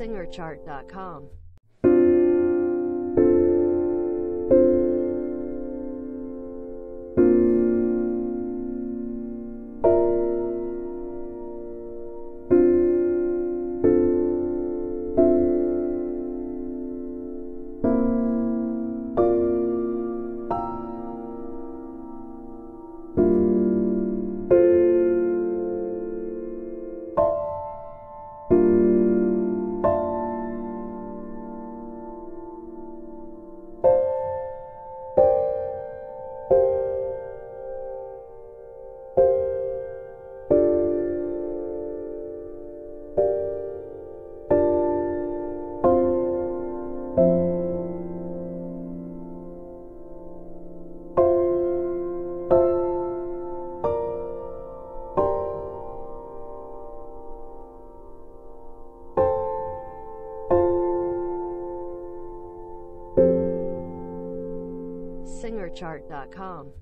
SingerChart.com. SingerChart.com. SingerChart.com.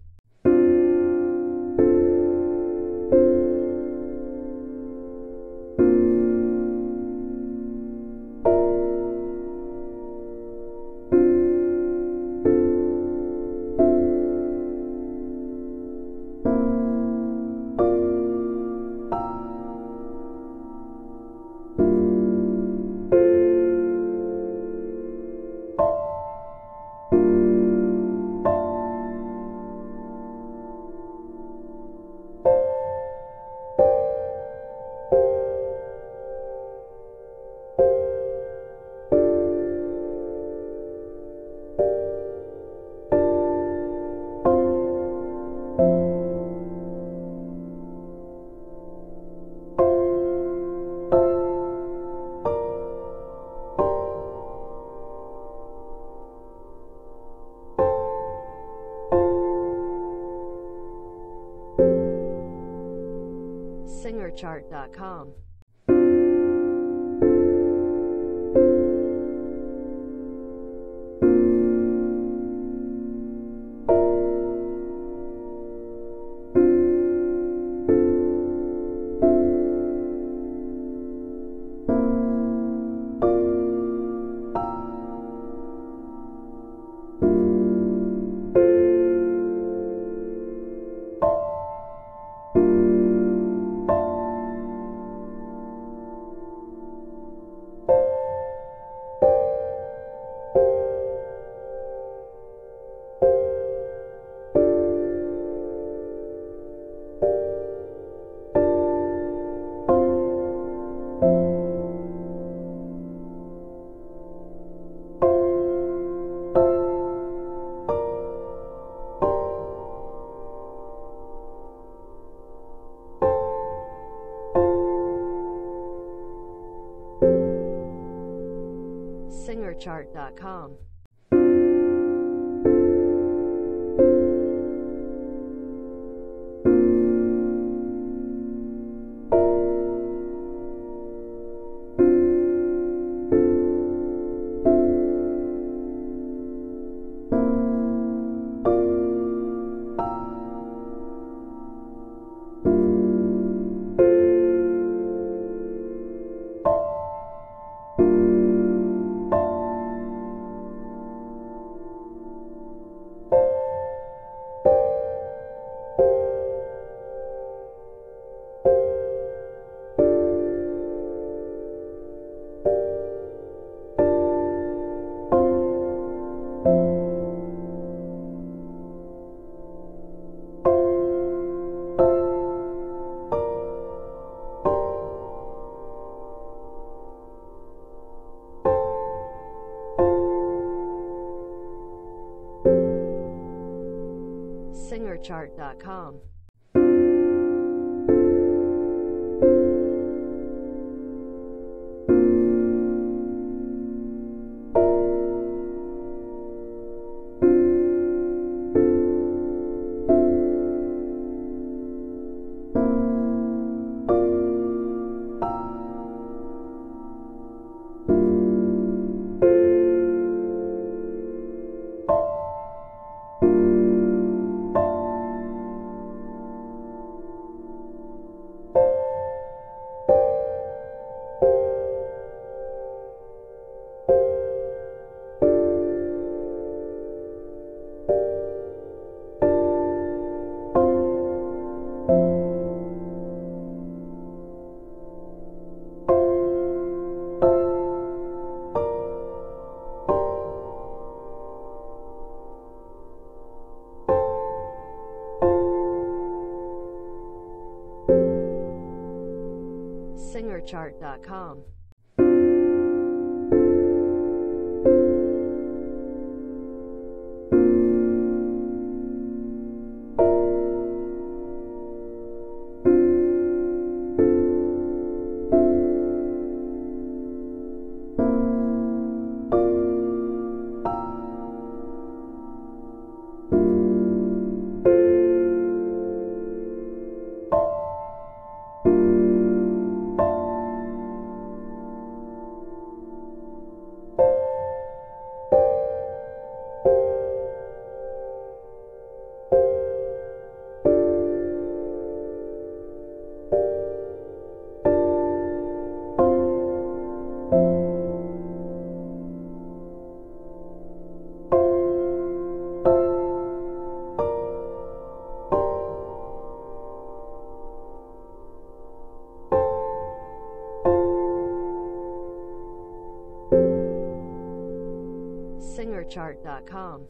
SingerChart.com. SingerChart.com. SingerChart.com. SingerChart.com.